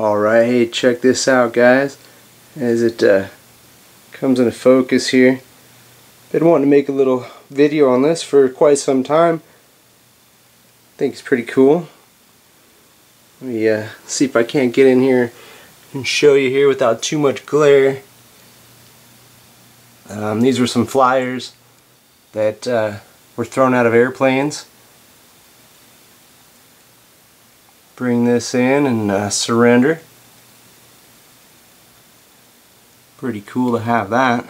Alright, hey, check this out, guys. As it comes into focus here, been wanting to make a little video on this for quite some time. I think it's pretty cool. Let me see if I can't get in here and show you here without too much glare. These were some flyers that were thrown out of airplanes. Bring this in and surrender. Pretty cool to have that.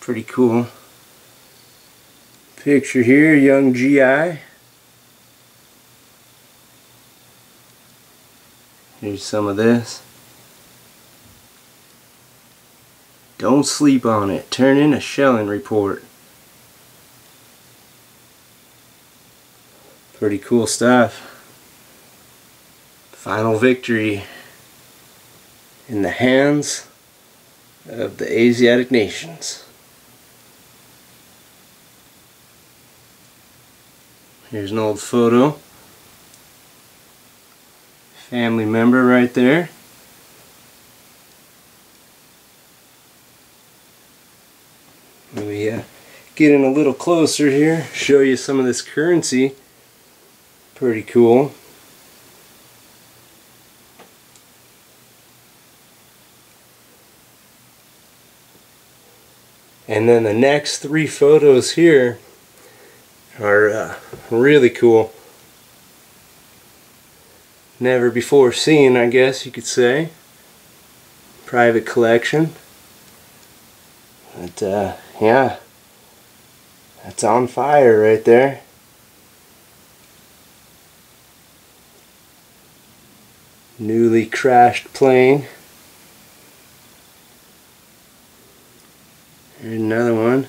Pretty cool picture here, young GI. Here's some of this. Don't sleep on it. Turn in a shelling report. Pretty cool stuff. Final victory in the hands of the Asiatic nations. Here's an old photo. Family member right there. Let me get in a little closer here, show you some of this currency. Pretty cool. And then the next three photos here are really cool. Never before seen, I guess you could say. Private collection. But yeah, that's on fire right there. Newly crashed plane. Here's another one.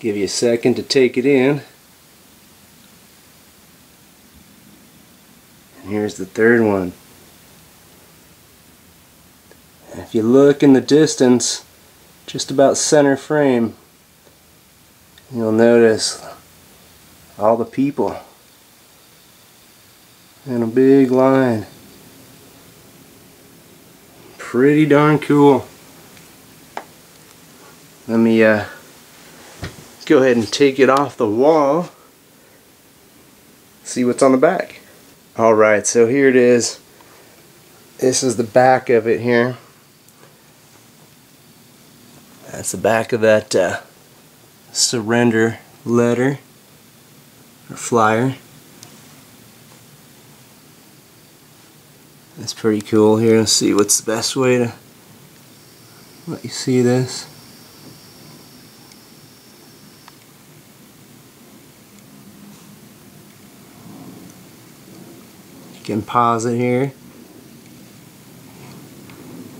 Give you a second to take it in. And here's the third one. And if you look in the distance, just about center frame, you'll notice all the people in a big line. Pretty darn cool. Let me go ahead and take it off the wall, see what's on the back. Alright, so here it is. This is the back of it here. That's the back of that surrender letter or flyer. That's pretty cool here. Let's see what's the best way to let you see this. You can pause it here.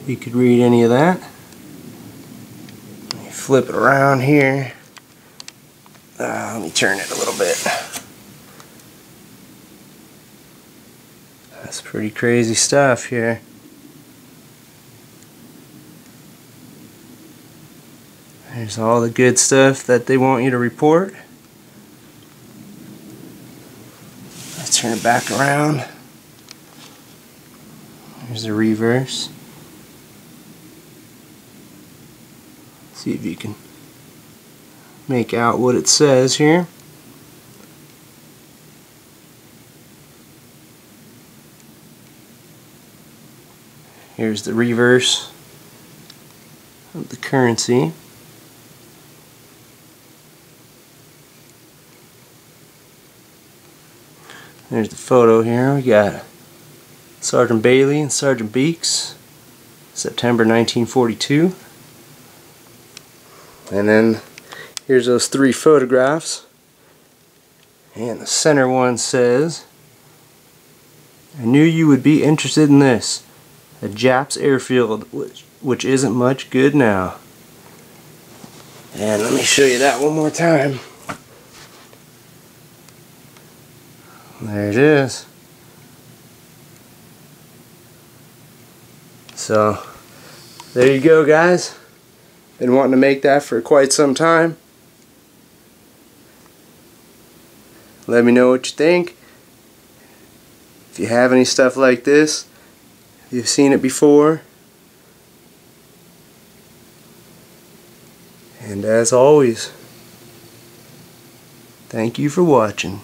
You could read any of that. You flip it around here. Let me turn it a little bit. That's pretty crazy stuff here. There's all the good stuff that they want you to report. Let's turn it back around. There's the reverse. See if you can make out what it says here. Here's the reverse of the currency. There's the photo here. We got Sergeant Bailey and Sergeant Beeks, September 1942. And then here's those three photographs, and the center one says, "I knew you would be interested in this. A Japs airfield, which isn't much good now." And let me show you that one more time. There it is. So there you go, guys. Been wanting to make that for quite some time. Let me know what you think. If you have any stuff like this, if you've seen it before. And as always, thank you for watching.